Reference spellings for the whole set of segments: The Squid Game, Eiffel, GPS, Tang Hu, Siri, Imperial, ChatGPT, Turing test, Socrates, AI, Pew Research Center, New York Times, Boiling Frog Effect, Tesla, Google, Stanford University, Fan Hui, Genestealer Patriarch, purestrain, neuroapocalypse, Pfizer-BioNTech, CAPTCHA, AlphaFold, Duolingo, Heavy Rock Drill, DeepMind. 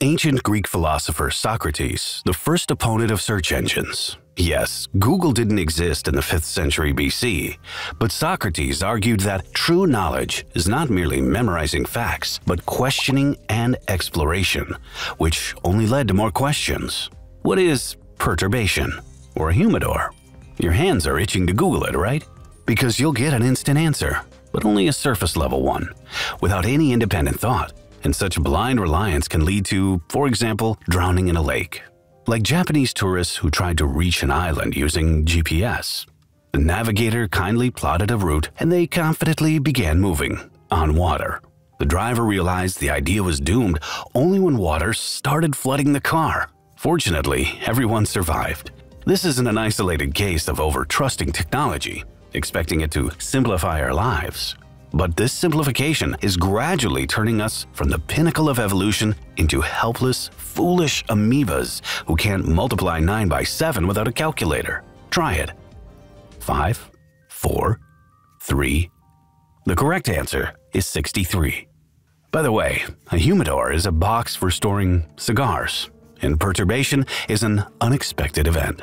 ancient Greek philosopher Socrates, the first opponent of search engines. Yes, Google didn't exist in the 5th century BC, but Socrates argued that true knowledge is not merely memorizing facts, but questioning and exploration, which only led to more questions. What is perturbation or a humidor? Your hands are itching to Google it, right? Because you'll get an instant answer, but only a surface-level one, without any independent thought. And such blind reliance can lead to, for example, drowning in a lake. Like Japanese tourists who tried to reach an island using GPS. The navigator kindly plotted a route and they confidently began moving on water. The driver realized the idea was doomed only when water started flooding the car. Fortunately, everyone survived. This isn't an isolated case of over-trusting technology, expecting it to simplify our lives. But this simplification is gradually turning us from the pinnacle of evolution into helpless, foolish amoebas who can't multiply 9 by 7 without a calculator. Try it. 5, 4, 3. The correct answer is 63. By the way, a humidor is a box for storing cigars, and perturbation is an unexpected event.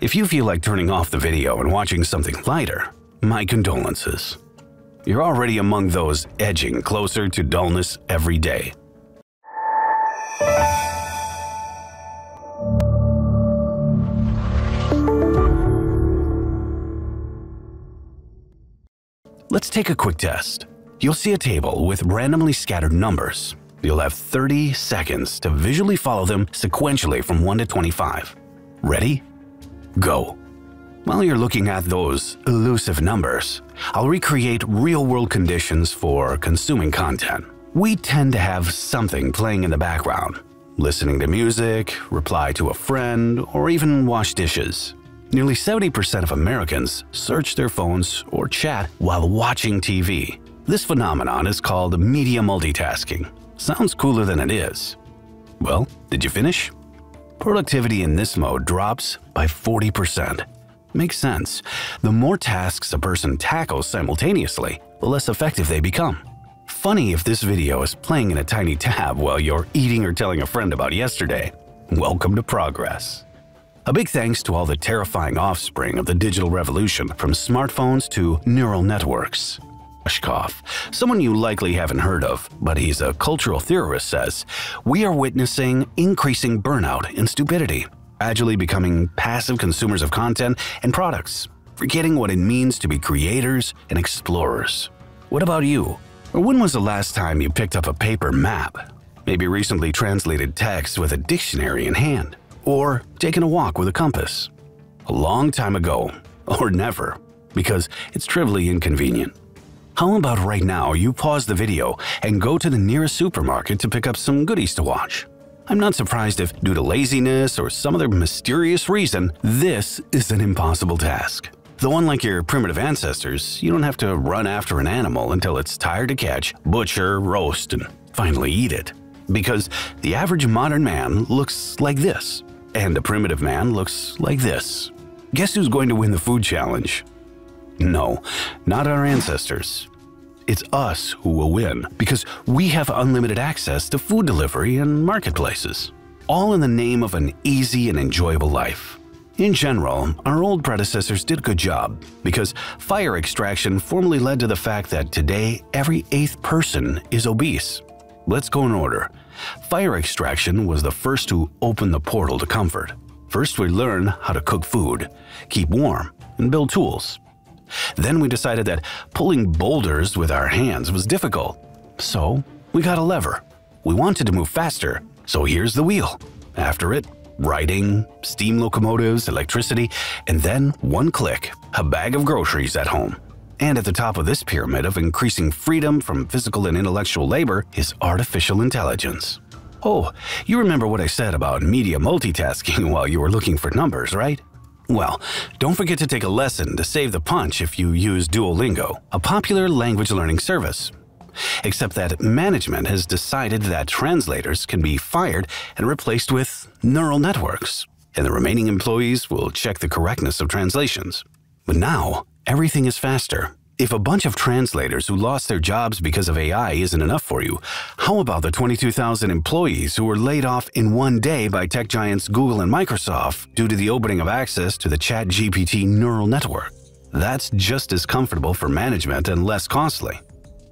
If you feel like turning off the video and watching something lighter, my condolences. You're already among those edging closer to dullness every day. Let's take a quick test. You'll see a table with randomly scattered numbers. You'll have 30 seconds to visually follow them sequentially from 1 to 25. Ready? Go! While you're looking at those elusive numbers, I'll recreate real-world conditions for consuming content. We tend to have something playing in the background, listening to music, reply to a friend, or even wash dishes. Nearly 70% of Americans search their phones or chat while watching TV. This phenomenon is called media multitasking. Sounds cooler than it is. Well, did you finish? Productivity in this mode drops by 40%. Makes sense. The more tasks a person tackles simultaneously, the less effective they become. Funny if this video is playing in a tiny tab while you're eating or telling a friend about yesterday. Welcome to progress. A big thanks to all the terrifying offspring of the digital revolution, from smartphones to neural networks. Oshkoff, someone you likely haven't heard of, but he's a cultural theorist, says, "We are witnessing increasing burnout and stupidity, gradually becoming passive consumers of content and products, forgetting what it means to be creators and explorers." What about you? Or when was the last time you picked up a paper map? Maybe recently translated text with a dictionary in hand, or taken a walk with a compass. A long time ago, or never, because it's trivially inconvenient. How about right now you pause the video and go to the nearest supermarket to pick up some goodies to watch? I'm not surprised if, due to laziness or some other mysterious reason, this is an impossible task. Though unlike your primitive ancestors, you don't have to run after an animal until it's tired to catch, butcher, roast, and finally eat it. Because the average modern man looks like this, and the primitive man looks like this. Guess who's going to win the food challenge? No, not our ancestors. It's us who will win, because we have unlimited access to food delivery and marketplaces, all in the name of an easy and enjoyable life. In general, our old predecessors did a good job, because fire extraction formally led to the fact that today every 8th person is obese. Let's go in order. Fire extraction was the first to open the portal to comfort. First, we learned how to cook food, keep warm, and build tools. Then we decided that pulling boulders with our hands was difficult, so we got a lever. We wanted to move faster, so here's the wheel. After it, riding, steam locomotives, electricity, and then one click, a bag of groceries at home. And at the top of this pyramid of increasing freedom from physical and intellectual labor is artificial intelligence. Oh, you remember what I said about media multitasking while you were looking for numbers, right? Well, don't forget to take a lesson to save the punch if you use Duolingo, a popular language learning service. Except that management has decided that translators can be fired and replaced with neural networks, and the remaining employees will check the correctness of translations. But now, everything is faster, If a bunch of translators who lost their jobs because of AI isn't enough for you, how about the 22,000 employees who were laid off in one day by tech giants Google and Microsoft due to the opening of access to the ChatGPT neural network? That's just as comfortable for management and less costly.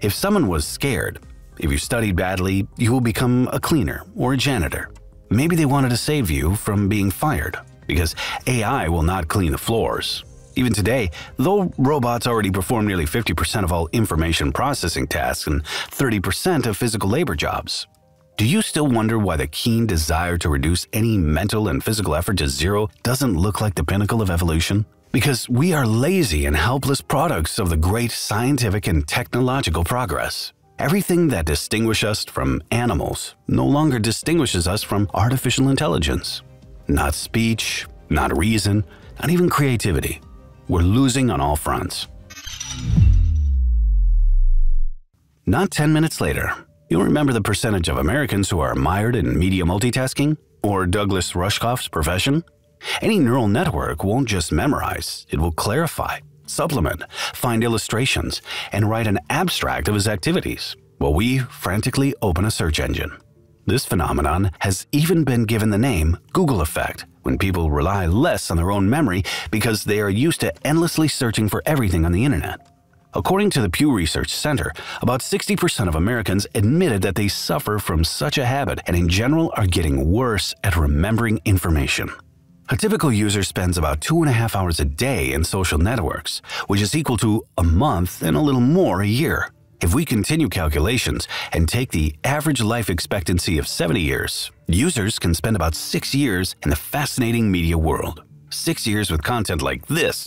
If someone was scared, if you studied badly, you will become a cleaner or a janitor. Maybe they wanted to save you from being fired, because AI will not clean the floors. Even today, though robots already perform nearly 50% of all information processing tasks and 30% of physical labor jobs, do you still wonder why the keen desire to reduce any mental and physical effort to zero doesn't look like the pinnacle of evolution? Because we are lazy and helpless products of the great scientific and technological progress. Everything that distinguishes us from animals no longer distinguishes us from artificial intelligence. Not speech, not reason, not even creativity. We're losing on all fronts. Not 10 minutes later, you'll remember the percentage of Americans who are mired in media multitasking or Douglas Rushkoff's profession. Any neural network won't just memorize, it will clarify, supplement, find illustrations, and write an abstract of his activities, while we frantically open a search engine. This phenomenon has even been given the name Google effect, when people rely less on their own memory because they are used to endlessly searching for everything on the internet. According to the Pew Research Center, about 60% of Americans admitted that they suffer from such a habit and in general are getting worse at remembering information. A typical user spends about 2.5 hours a day in social networks, which is equal to a month and a little more a year. If we continue calculations and take the average life expectancy of 70 years, users can spend about 6 years in the fascinating media world. 6 years with content like this.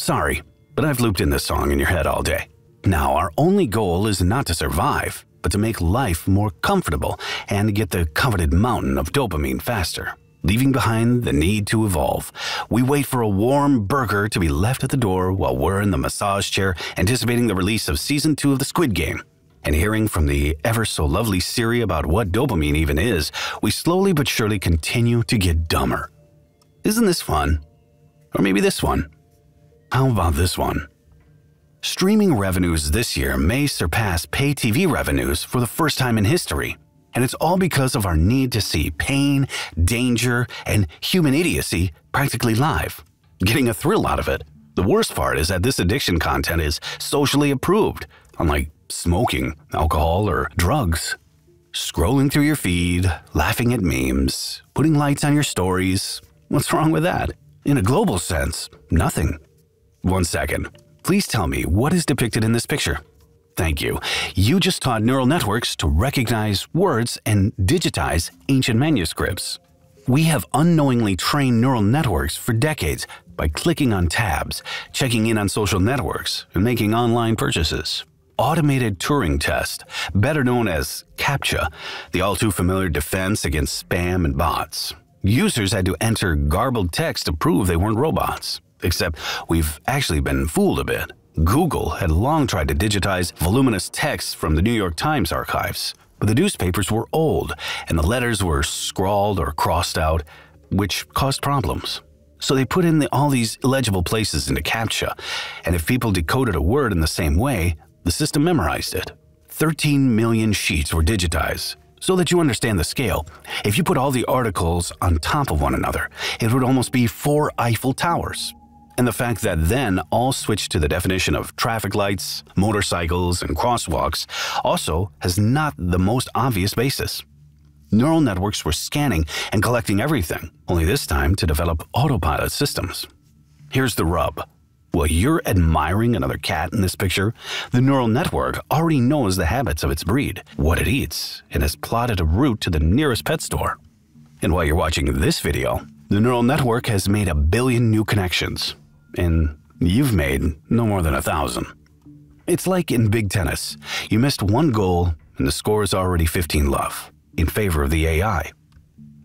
Sorry, but I've looped in this song in your head all day. Now, our only goal is not to survive, but to make life more comfortable and get the coveted mountain of dopamine faster, leaving behind the need to evolve. We wait for a warm burger to be left at the door while we're in the massage chair anticipating the release of Season 2 of The Squid Game. And hearing from the ever-so-lovely Siri about what dopamine even is, we slowly but surely continue to get dumber. Isn't this fun? Or maybe this one? How about this one? Streaming revenues this year may surpass pay TV revenues for the first time in history. And it's all because of our need to see pain, danger, and human idiocy practically live, getting a thrill out of it. The worst part is that this addiction content is socially approved, unlike smoking, alcohol, or drugs. Scrolling through your feed, laughing at memes, putting lights on your stories. What's wrong with that? In a global sense, nothing. 1 second. Please tell me what is depicted in this picture. Thank you. You just taught neural networks to recognize words and digitize ancient manuscripts. We have unknowingly trained neural networks for decades by clicking on tabs, checking in on social networks, and making online purchases. Automated Turing test, better known as CAPTCHA, the all-too-familiar defense against spam and bots. Users had to enter garbled text to prove they weren't robots. Except we've actually been fooled a bit. Google had long tried to digitize voluminous texts from the New York Times archives, but the newspapers were old and the letters were scrawled or crossed out, which caused problems. So they put in all these illegible places into CAPTCHA, and if people decoded a word in the same way, the system memorized it. 13 million sheets were digitized. So that you understand the scale, if you put all the articles on top of one another, it would almost be 4 Eiffel Towers. And the fact that then all switched to the definition of traffic lights, motorcycles, and crosswalks also has not the most obvious basis. Neural networks were scanning and collecting everything, only this time to develop autopilot systems. Here's the rub. While you're admiring another cat in this picture, the neural network already knows the habits of its breed, what it eats, and has plotted a route to the nearest pet store. And while you're watching this video, the neural network has made 1 billion new connections. And you've made no more than 1,000. It's like in big tennis. You missed one goal and the score is already 15-love in favor of the AI.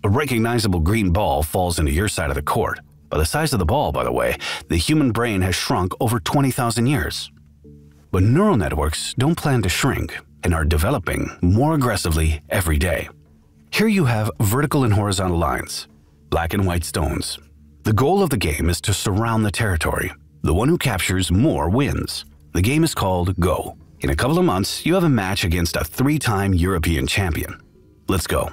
A recognizable green ball falls into your side of the court. By the size of the ball, by the way, the human brain has shrunk over 20,000 years. But neural networks don't plan to shrink and are developing more aggressively every day. Here you have vertical and horizontal lines, black and white stones. The goal of the game is to surround the territory. The one who captures more wins. The game is called Go. In a couple of months, you have a match against a three-time European champion. Let's go.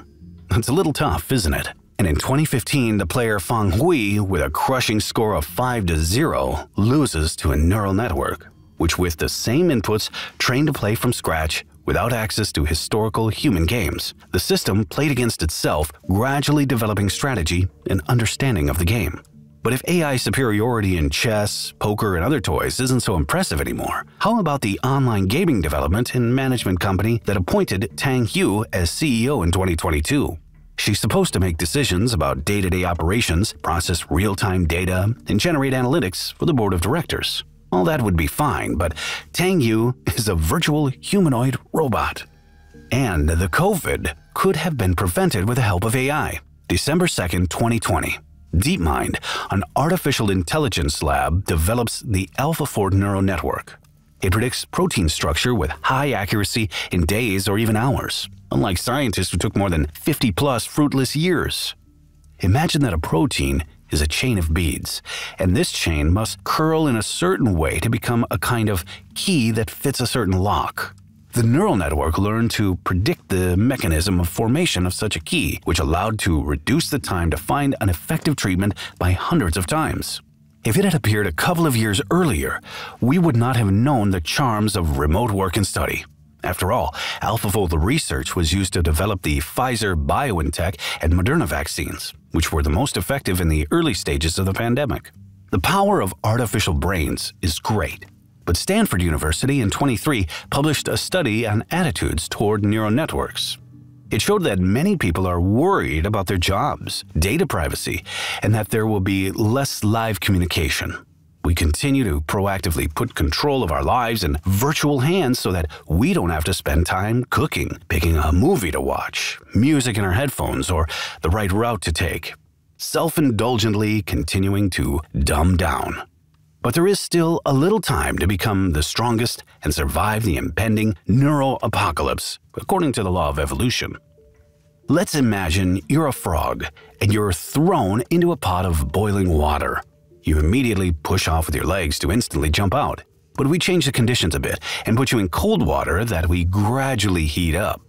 It's a little tough, isn't it? And in 2015, the player Fan Hui, with a crushing score of 5-0, loses to a neural network, which with the same inputs trained to play from scratch without access to historical human games. The system played against itself, gradually developing strategy and understanding of the game. But if AI superiority in chess, poker, and other toys isn't so impressive anymore, how about the online gaming development and management company that appointed Tang Hu as CEO in 2022? She's supposed to make decisions about day-to-day operations, process real-time data, and generate analytics for the board of directors. All that would be fine, but Tang Hu is a virtual humanoid robot. And the COVID could have been prevented with the help of AI. December 2nd, 2020. DeepMind, an artificial intelligence lab, develops the AlphaFold neural network. It predicts protein structure with high accuracy in days or even hours, unlike scientists who took more than 50-plus fruitless years. Imagine that a protein is a chain of beads, and this chain must curl in a certain way to become a kind of key that fits a certain lock. The neural network learned to predict the mechanism of formation of such a key, which allowed to reduce the time to find an effective treatment by hundreds of times. If it had appeared a couple of years earlier, we would not have known the charms of remote work and study. After all, AlphaFold research was used to develop the Pfizer-BioNTech and Moderna vaccines, which were the most effective in the early stages of the pandemic. The power of artificial brains is great. But Stanford University in 2023 published a study on attitudes toward neural networks. It showed that many people are worried about their jobs, data privacy, and that there will be less live communication. We continue to proactively put control of our lives in virtual hands so that we don't have to spend time cooking, picking a movie to watch, music in our headphones, or the right route to take, self-indulgently continuing to dumb down. But there is still a little time to become the strongest and survive the impending neuroapocalypse, according to the law of evolution. Let's imagine you're a frog and you're thrown into a pot of boiling water. You immediately push off with your legs to instantly jump out. But we change the conditions a bit and put you in cold water that we gradually heat up.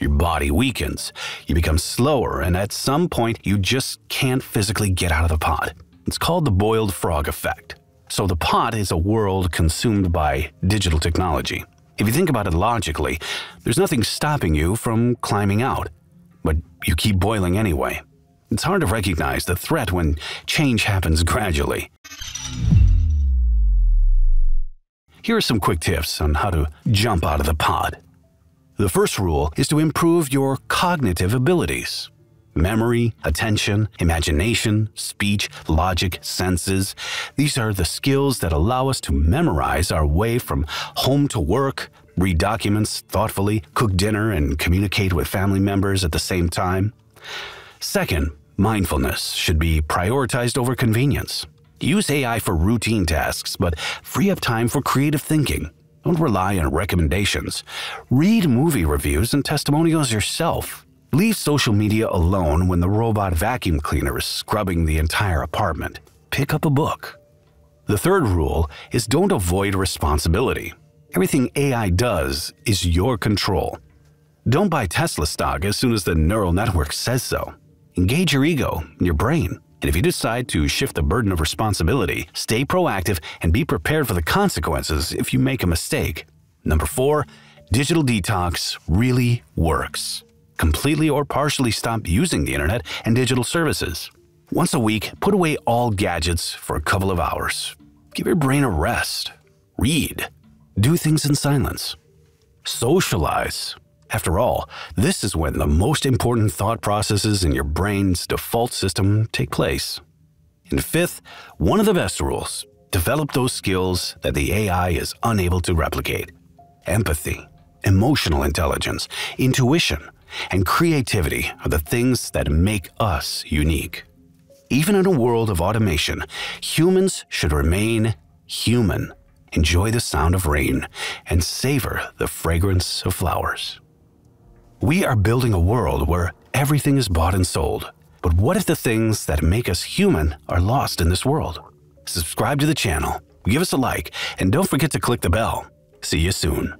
Your body weakens, you become slower, and at some point you just can't physically get out of the pot. It's called the boiled frog effect. So the pot is a world consumed by digital technology. If you think about it logically, there's nothing stopping you from climbing out, but you keep boiling anyway. It's hard to recognize the threat when change happens gradually. Here are some quick tips on how to jump out of the pot. The first rule is to improve your cognitive abilities. Memory, attention, imagination, speech, logic, senses – these are the skills that allow us to memorize our way from home to work, read documents thoughtfully, cook dinner, and communicate with family members at the same time. Second, mindfulness should be prioritized over convenience. Use AI for routine tasks, but free up time for creative thinking. Don't rely on recommendations. Read movie reviews and testimonials yourself. Leave social media alone when the robot vacuum cleaner is scrubbing the entire apartment. Pick up a book. The third rule is don't avoid responsibility. Everything AI does is your control. Don't buy Tesla stock as soon as the neural network says so. Engage your ego, your brain. And if you decide to shift the burden of responsibility, stay proactive and be prepared for the consequences if you make a mistake. Number 4, digital detox really works. Completely or partially stop using the internet and digital services. Once a week, put away all gadgets for a couple of hours. Give your brain a rest. Read. Do things in silence. Socialize. After all, this is when the most important thought processes in your brain's default system take place. And fifth, one of the best rules, develop those skills that the AI is unable to replicate. Empathy, emotional intelligence, intuition, and creativity are the things that make us unique. Even in a world of automation, humans should remain human. Enjoy the sound of rain and savor the fragrance of flowers. We are building a world where everything is bought and sold. But what if the things that make us human are lost in this world? Subscribe to the channel, give us a like, and don't forget to click the bell. See you soon.